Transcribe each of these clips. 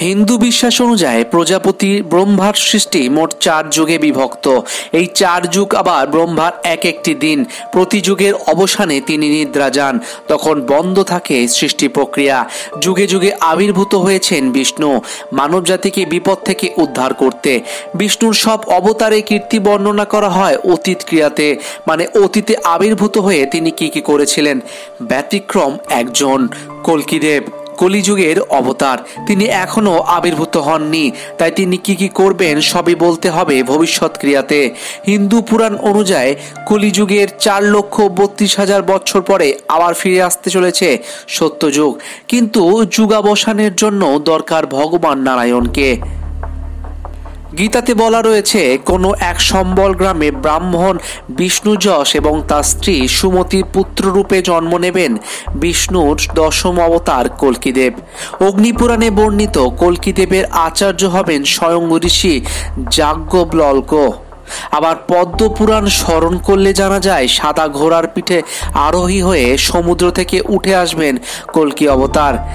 हिंदू विश्वास अनुजायी प्रजापति ब्रह्मार सृष्टि मोट चार जुगे विभक्त। ये चार जुग आबार ब्रह्मार एक एक दिन प्रति जुगेर अवसाने तिनि निद्रा जान, तखन बंद थाके सृष्टि प्रक्रिया। जुगे जुगे आविर्भूत हयेछेन विष्णु मानव जाति के विपद थेके उद्धार करते। विष्णुर सब अवतारे कीर्ति वर्णना करा हय अतीत क्रियाते, माने अतीते आविर्भूत हये तिनि कि कि करेछिलेन। व्यतिक्रम एकजन कल्किदेव कलिजुगेर अवतार, तिनी एखोनो आविर्भूत हननी, ताई तिनी की करबेन सबई बोलते हबे भविष्यत क्रियाते। हिंदू पुराण अनुजायी कलिजुगेर 4,32,000 बछर परे आबार फिरे आसते चलेछे सत्ययुग, किन्तु जुगावसानेर जन्य दरकार भगवान नारायणके। गीताते बला रयेछे कोनो एक सम्बल ग्रामे ब्राह्मण विष्णु यश एवं तार स्त्री सुमति पुत्र रूपे जन्म नेबेन विष्णुर दशम अवतार कल्किदेव। अग्निपुराणे वर्णित कल्किदेवेर आचार्य हबेन स्वयं ऋषि याज्ञवल्क्य। आबार पद्म पुराण स्मरण करले जाना जाय सादा घोड़ार पीठे आरोही हये समुद्र थेके उठे आसबेन कल्कि अवतार।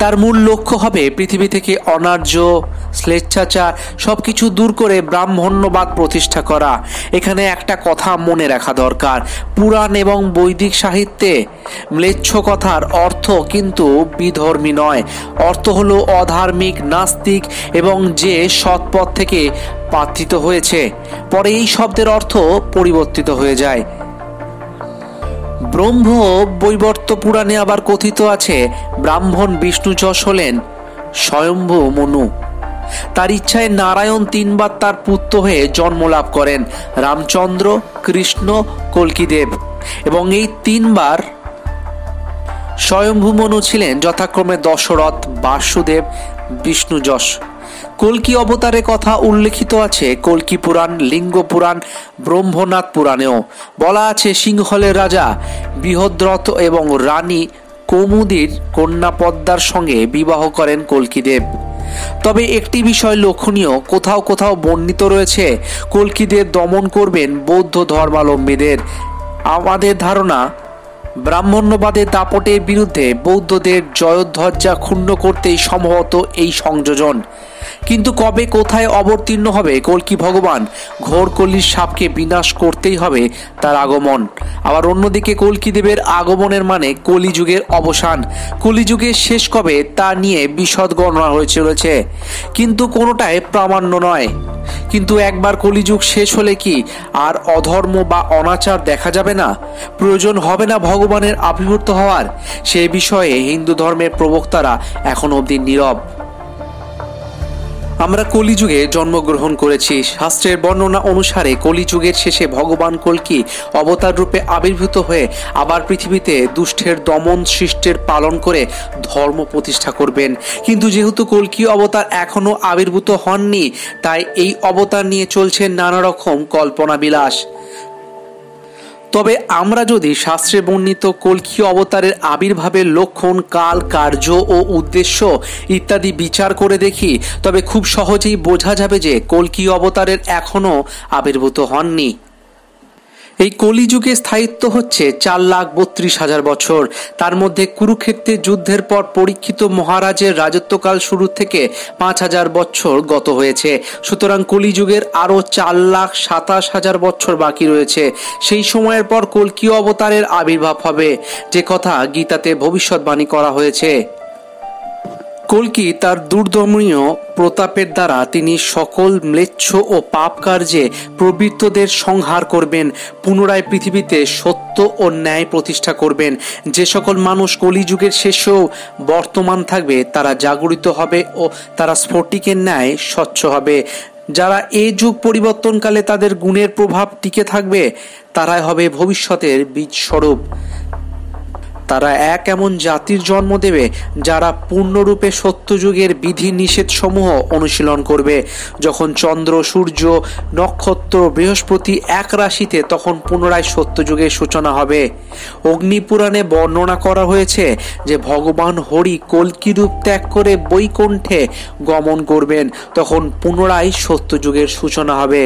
तार मूल लक्ष्य हबे पृथिवी थेके अनार्य स्लेच्छाचार सबकिछु दूर करे ब्राह्मण्यवाद प्रतिष्ठा करा। एखाने एकटा कथा मने राखा दरकार, पुराण एवं वैदिक साहित्ये म्लेच्छ कथार अर्थ किन्तु विधर्मी नय। अर्थ हलो अधार्मिक नास्तिक एवं जे सत्पथ थेके पातित हयेछे। परे एई शब्देर अर्थ परिवर्तित हये जाय। ब्रह्म वैवर्त पुराणे आबार कथित आछे ब्राह्मण विष्णु यश हलेन स्वयंभू मनु। तार इच्छाय नारायण तीनबार तार पुत्र हये जन्म लाभ करेन रामचंद्र कृष्ण कल्किदेव एवं एई तीनबार स्वयंभू मनु छिलेन यथाक्रमे दशरथ वासुदेव विष्णु यश। कल्कि अवतारे कथा उल्लेखित आछे कल्कि पुराण लिंग पुराण ब्रह्मनाथ पुराणेओ। बला आछे सिंहलेर राजा बृहद्रथ एवं रानी कौमुदीर कन्या पद्मार संगे विवाह करेन कल्किदेव। तबे एकटी विषय लक्षणीय, कोथाओ कोथाओ वर्णित रयेछे कल्किदेव दमन करबेन बौद्ध धर्मावलम्बीदेर। आमादेर धारणा ब्राह्मण्यवादे दापटेर बिरुद्धे बौद्धदेर जयोध्वजा क्षुण्ण करतेई सम्भवत एई संयोजन। किन्तु कबे कोथाय अवतीर्ण हबे कल्कि भगवान, घोरकल्लिर शापके विनाश करतेई हबे तार आगमन। आबार अन्यदिके कल्किदेवेर आगमनेर माने कलिजुगेर अवसान। कलिजुगेर शेष कबे ता निये विशद गणना हये चलेछे, किन्तु कोनोटाय प्रामाण्य नय। किन्तु एकबार कलिजुग शेष हले कि आर अधर्म बा अनाचार देखा जाबे ना? प्रयोजन हबे ना भगवानेर आविर्भूत हওয়ার? सेई विषये हिंदू धर्मेर प्रवक्तारा एखोनो अब्दि नीरब। আমরা কলিযুগে জন্মগ্রহণ করেছি। শাস্ত্রের বর্ণনা অনুসারে কলিযুগের শেষে ভগবান কল্কি অবতার রূপে আবির্ভূত হয়ে আবার পৃথিবীতে দুষ্টের দমন সৃষ্টের পালন করে ধর্ম প্রতিষ্ঠা করবেন। কিন্তু যেহেতু কল্কি অবতার এখনও আবির্ভূত হননি, তাই এই অবতার নিয়ে চলছে নানা রকম কল্পনা বিলাস। তবে আমরা যদি শাস্ত্রে বর্ণিত কল্কি অবতারের আবির্ভাবের লক্ষণ কাল কার্য ও উদ্দেশ্য ইত্যাদি বিচার করে দেখি, তবে খুব সহজেই বোঝা যাবে যে কল্কি অবতারের এখনও আবির্ভূত হননি। এই কলিযুগে স্থায়িত্ব হচ্ছে 4,32,000 বছর। তার মধ্যে কুরুক্ষেত্রে যুদ্ধের পর পরীক্ষিত মহারাজের রাজত্বকাল শুরু থেকে 5,000 বছর গত হয়েছে। সুতরাং কলিযুগের আরও 4,27,000 বছর বাকি রয়েছে। সেই সময়ের পর কল্কি অবতারের আবির্ভাব হবে, যে কথা গীতাতে ভবিষ্যৎবাণী করা হয়েছে। কল্কি তার দুর্দমনীয় প্রতাপের দ্বারা তিনি সকল ম্লেচ্ছ ও পাপ কার্যে প্রবৃত্তদের সংহার করবেন। পুনরায় পৃথিবীতে সত্য ও ন্যায় প্রতিষ্ঠা করবেন। যে সকল মানুষ কলিযুগের শেষেও বর্তমান থাকবে তারা জাগরিত হবে ও তারা স্ফটিকের ন্যায় স্বচ্ছ হবে। যারা এই যুগ পরিবর্তনকালে তাদের গুণের প্রভাব টিকে থাকবে তারাই হবে ভবিষ্যতের বীজস্বরূপ। তারা এক এমন জাতির জন্ম দেবে যারা পূর্ণরূপে সত্যযুগের বিধি নিষেধ সমূহ অনুশীলন করবে। যখন চন্দ্র সূর্য নক্ষত্র বৃহস্পতি এক রাশিতে, তখন পুনরায় সত্যযুগের সূচনা হবে। অগ্নিপুরাণে বর্ণনা করা হয়েছে যে ভগবান হরি কল্কি রূপ ত্যাগ করে বৈকুণ্ঠে গমন করবেন, তখন পুনরায় সত্যযুগের সূচনা হবে।